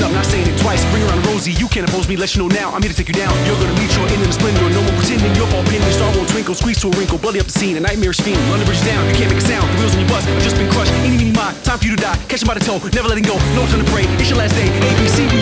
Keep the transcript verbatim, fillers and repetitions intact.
snub, not saying it twice. Bring around Rosie, you can't oppose me, let you know now, I'm here to take you down. You're gonna meet your end in the splendor, no one pretending. You're all pinning, star won't twinkle, squeeze to a wrinkle, bloody up the scene, a nightmarish fiend. London Bridge down, you can't make a sound, the wheels on your bus have just been crushed. Eeny, meeny, miny, time for you to die, catch him by the toe, never letting go, no time to pray, it's your last day, A B C.